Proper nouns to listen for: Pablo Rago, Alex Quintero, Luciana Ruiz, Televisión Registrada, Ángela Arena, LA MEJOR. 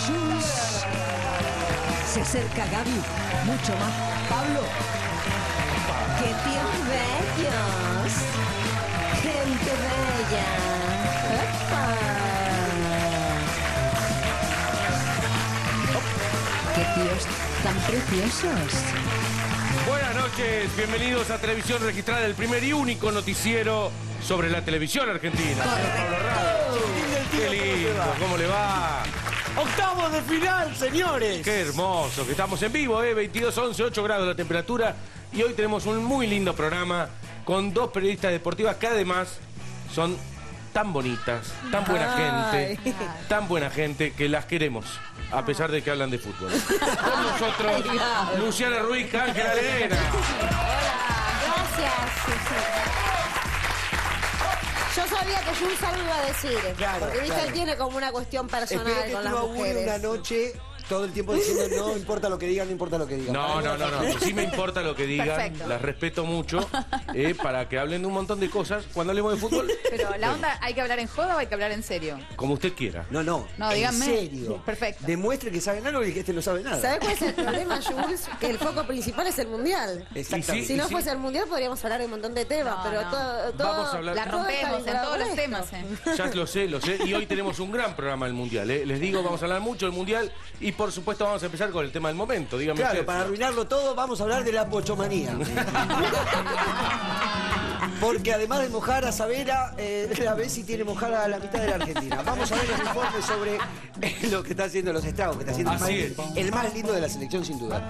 Jesús. Se acerca Gaby, mucho más. Pablo. ¡Qué tíos bellos! ¡Gente bella! ¡Opa! ¡Qué tíos tan preciosos! Buenas noches, bienvenidos a Televisión Registrada, el primer y único noticiero sobre la televisión argentina. Pablo Rago. ¡Qué lindo! ¿Cómo le va? ¡Octavos de final, señores! ¡Qué hermoso! Que estamos en vivo, 22, 11, 8 grados la temperatura. Y hoy tenemos un muy lindo programa con dos periodistas deportivas que además son tan bonitas, tan buena gente, tan buena gente que las queremos, a pesar de que hablan de fútbol. Con nosotros, Luciana Ruiz, Ángela Arena. Hola, gracias, Susana. Yo sabía que Jun lo iba a decir, claro, porque dice él tiene como una cuestión personal con las mujeres. Una noche todo el tiempo diciendo no importa lo que digan, no importa lo que digan. No, sí me importa lo que digan, perfecto. Las respeto mucho para que hablen de un montón de cosas cuando hablemos de fútbol. Pero la onda, ¿hay que hablar en joda o hay que hablar en serio? Como usted quiera. No, díganme. En serio. Perfecto. Demuestre que saben algo y que este no sabe nada. ¿Sabes cuál es el problema, Jules? Que el foco principal es el mundial. Exactamente. Si no fuese el mundial podríamos hablar de un montón de temas, pero vamos a hablar. La rompemos en todos los temas. Ya lo sé. Y hoy tenemos un gran programa del mundial. Les digo, vamos a hablar mucho del mundial y por supuesto vamos a empezar con el tema del momento, dígame. Claro, usted, para arruinarlo todo vamos a hablar de la pochomanía. Porque además de mojar a Savera, la Bessi tiene mojada a la mitad de la Argentina. Vamos a ver los informes sobre lo que está haciendo, los estragos que está haciendo el más lindo de la selección sin duda.